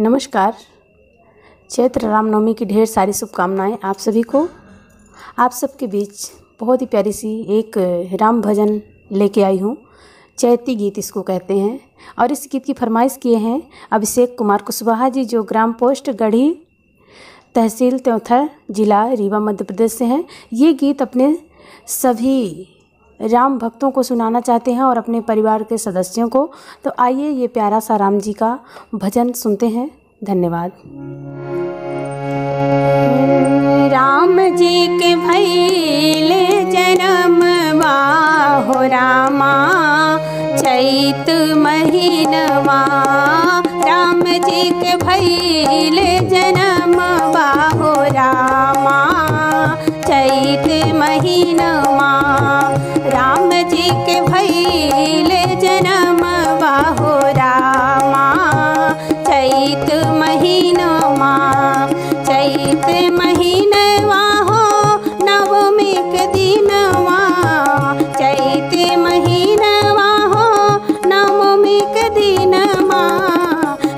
नमस्कार। चैत्र रामनवमी की ढेर सारी शुभकामनाएं आप सभी को। आप सबके बीच बहुत ही प्यारी सी एक राम भजन लेके आई हूँ। चैती गीत इसको कहते हैं और इस गीत की फरमाइश किए हैं अभिषेक कुमार कुशवाहा जी, जो ग्राम पोस्ट गढ़ी, तहसील त्यौंथर, जिला रीवा, मध्य प्रदेश से हैं। ये गीत अपने सभी राम भक्तों को सुनाना चाहते हैं और अपने परिवार के सदस्यों को। तो आइए ये प्यारा सा राम जी का भजन सुनते हैं। धन्यवाद। राम जी के भइले जन्म बाहो रामा चैत महीनवा, राम जी के भइले जन्म बाहो रामा चैत महीनवा, राम जी के भइले जन्म बाहो रामा चैत महीनवा। चैत महीनवा हो नवमी के दिनवा, चैत महीनवा हो नवमी के दिनवा,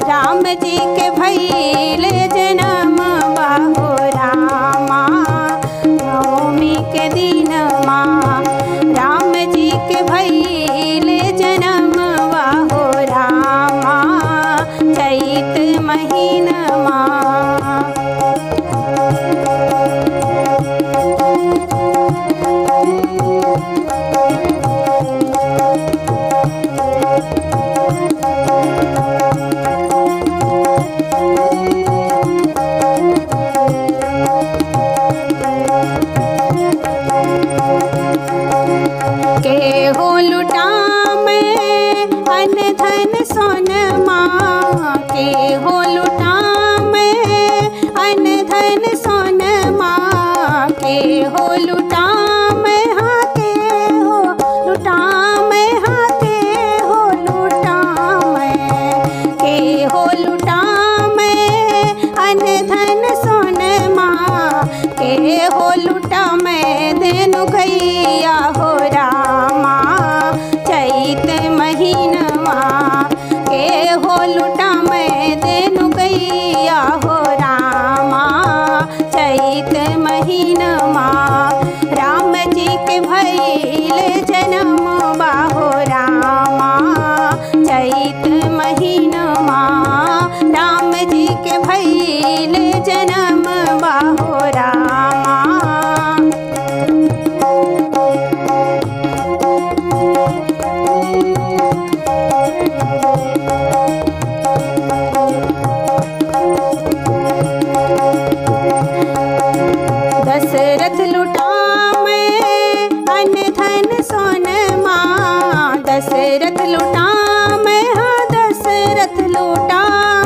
राम जी के भइले जनम बाहो रामा नवमी के दिनवा, राम जी के भइले जनम बाहो रामा चैत महीनवा। केहू लुटा में अन धन सोनमा, केहू लुटा में अन धन सोनमा, केहू लुटा में हाँ केहू लुटा में, हाँ केहू लुटा में, केहू लुटा में अन धन सोनमा, केहू लुटा में देनु गैया हो रामा चैत महीनवा, केहू लुटा में देनु गैया हो रामा चैत महीनवा, राम जी के भइले जनम बाहो रामा चैत महीनवा, राम जी के भइले जनम बाहो रामा। दशरथ लुटा में अन धन सोनमा, दशरथ लुटा में हाँ दशरथ लुटा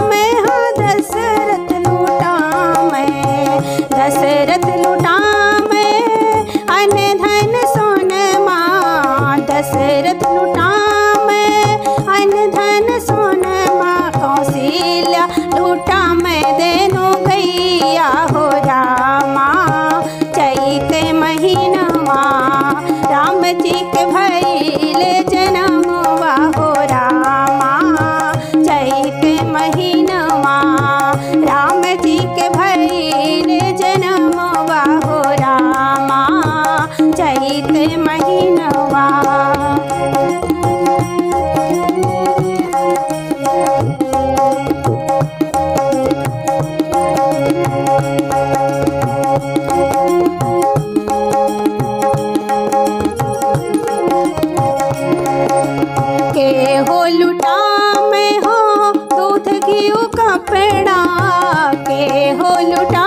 में, हाँ दशरथ लुटा में, दशरथ लुटा में अन धन सोनमा, दशरथ लुटा में अन धन सोनमा, कौशिला लुटा में देनु गैया हो रामा चैत महीनवा, राम जी के भइले जनम बाहो रामा चैत महीनवा, राम जी के भइले जनम बाहो रामा चैत महीनवा। केहू लुटा में हो दूध घीऊ कपड़ा, केहू लुटा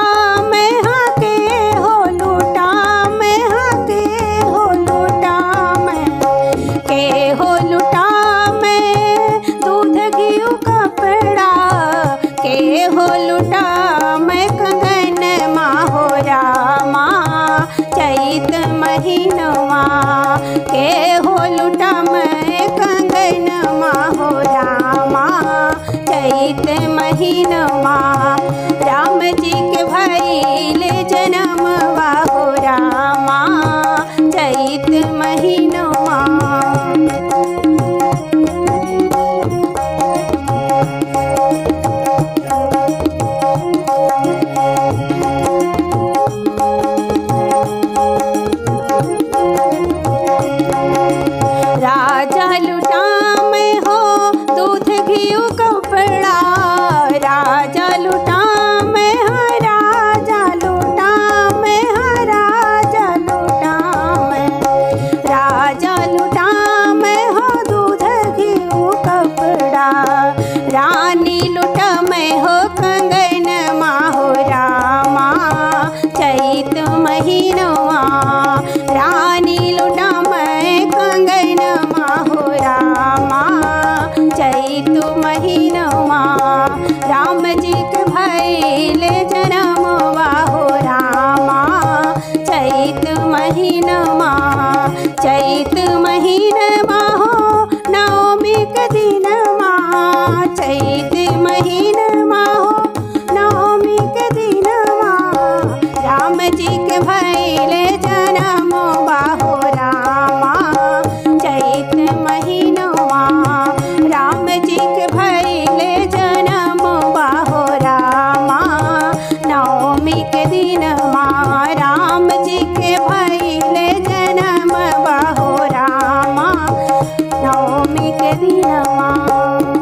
में हाँ केहू लुटा में, हाँ केहू लुटा में, केहू लुटा में दूध घीऊ कपड़ा, केहू लुटा में कंगन माहो रामा चैत महीनवा, केहू लुटा में कंगन माहो रामा चैत महीनवा, राम जी के भइले जनम बाहो रामा चैत महीनवा। रानी लुट मैं हो कंगन माहो रामा चैत महीनवा रानी लुट मैं कंगन माहो रामा चैत महीनवा राम जी के भैल जन्म वाहो रामा चैत महीनवा चैत महीनवा हो नवमी के दिन चैत महीना माहो नवमी के दिन राम जी के भैले जन्म बाहो रामा चैत महीना राम जी के भैले जन्म बाहो रामा नवमी के दिन राम जी के भैले जन्म बाहो रामा नवमी के दिन।